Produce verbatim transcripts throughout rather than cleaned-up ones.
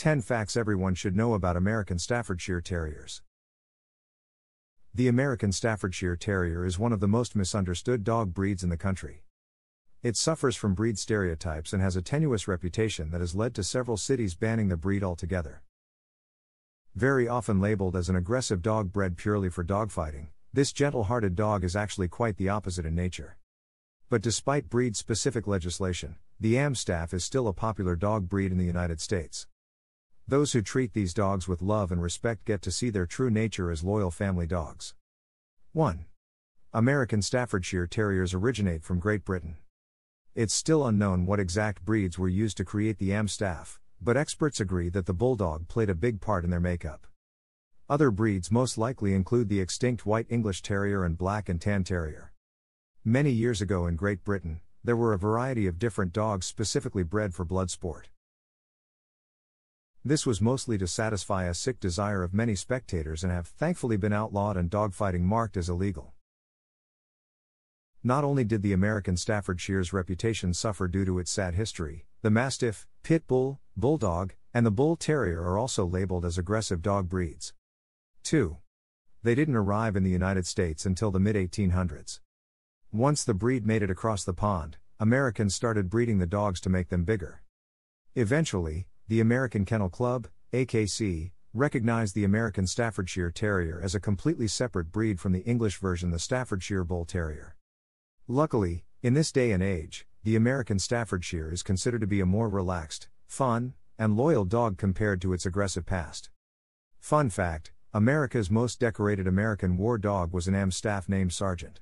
ten Facts Everyone Should Know About American Staffordshire Terriers. The American Staffordshire Terrier is one of the most misunderstood dog breeds in the country. It suffers from breed stereotypes and has a tenuous reputation that has led to several cities banning the breed altogether. Very often labeled as an aggressive dog bred purely for dogfighting, this gentle-hearted dog is actually quite the opposite in nature. But despite breed-specific legislation, the Amstaff is still a popular dog breed in the United States. Those who treat these dogs with love and respect get to see their true nature as loyal family dogs. one. American Staffordshire Terriers originate from Great Britain. It's still unknown what exact breeds were used to create the Amstaff, but experts agree that the Bulldog played a big part in their makeup. Other breeds most likely include the extinct White English Terrier and Black and Tan Terrier. Many years ago in Great Britain, there were a variety of different dogs specifically bred for blood sport. This was mostly to satisfy a sick desire of many spectators and have thankfully been outlawed and dogfighting marked as illegal. Not only did the American Staffordshire's reputation suffer due to its sad history, the Mastiff, Pit Bull, Bulldog, and the Bull Terrier are also labeled as aggressive dog breeds. two. They didn't arrive in the United States until the mid eighteen hundreds. Once the breed made it across the pond, Americans started breeding the dogs to make them bigger. Eventually, the American Kennel Club, A K C, recognized the American Staffordshire Terrier as a completely separate breed from the English version, the Staffordshire Bull Terrier. Luckily, in this day and age, the American Staffordshire is considered to be a more relaxed, fun, and loyal dog compared to its aggressive past. Fun fact: America's most decorated American war dog was an Amstaff named Sergeant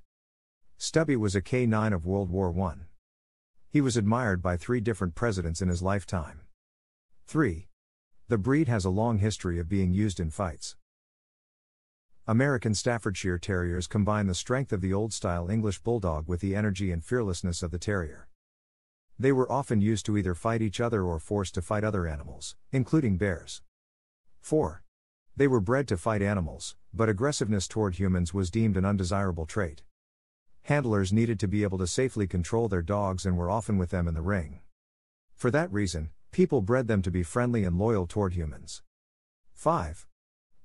Stubby. Was a K nine of World War One. He was admired by three different presidents in his lifetime. three. The breed has a long history of being used in fights. American Staffordshire Terriers combine the strength of the old-style English Bulldog with the energy and fearlessness of the Terrier. They were often used to either fight each other or forced to fight other animals, including bears. four. They were bred to fight animals, but aggressiveness toward humans was deemed an undesirable trait. Handlers needed to be able to safely control their dogs and were often with them in the ring. For that reason, people bred them to be friendly and loyal toward humans. five.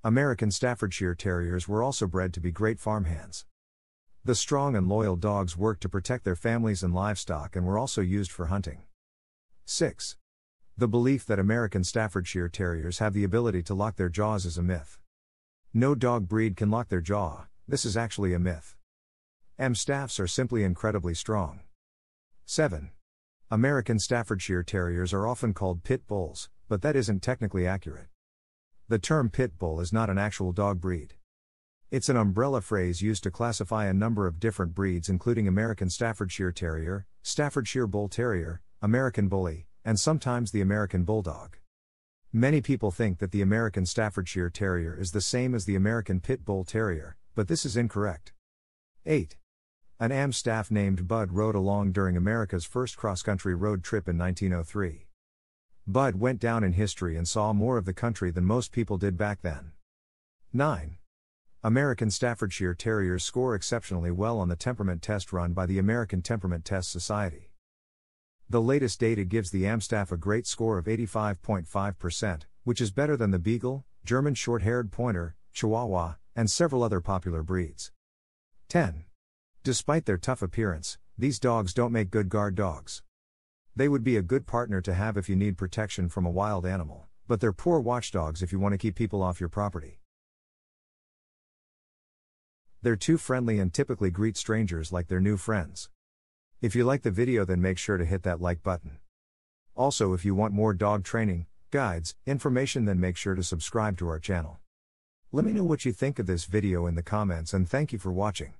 American Staffordshire Terriers were also bred to be great farmhands. The strong and loyal dogs worked to protect their families and livestock and were also used for hunting. six. The belief that American Staffordshire Terriers have the ability to lock their jaws is a myth. No dog breed can lock their jaw. This is actually a myth. Amstaffs are simply incredibly strong. seven. American Staffordshire Terriers are often called pit bulls, but that isn't technically accurate. The term pit bull is not an actual dog breed. It's an umbrella phrase used to classify a number of different breeds, including American Staffordshire Terrier, Staffordshire Bull Terrier, American Bully, and sometimes the American Bulldog. Many people think that the American Staffordshire Terrier is the same as the American Pit Bull Terrier, but this is incorrect. eight. An Amstaff named Bud rode along during America's first cross-country road trip in nineteen oh three. Bud went down in history and saw more of the country than most people did back then. nine. American Staffordshire Terriers score exceptionally well on the temperament test run by the American Temperament Test Society. The latest data gives the Amstaff a great score of eighty-five point five percent, which is better than the Beagle, German Short-Haired Pointer, Chihuahua, and several other popular breeds. ten. Despite their tough appearance, these dogs don't make good guard dogs. They would be a good partner to have if you need protection from a wild animal, but they're poor watchdogs if you want to keep people off your property. They're too friendly and typically greet strangers like they're new friends. If you like the video, then make sure to hit that like button. Also, if you want more dog training, guides, information, then make sure to subscribe to our channel. Let me know what you think of this video in the comments, and thank you for watching.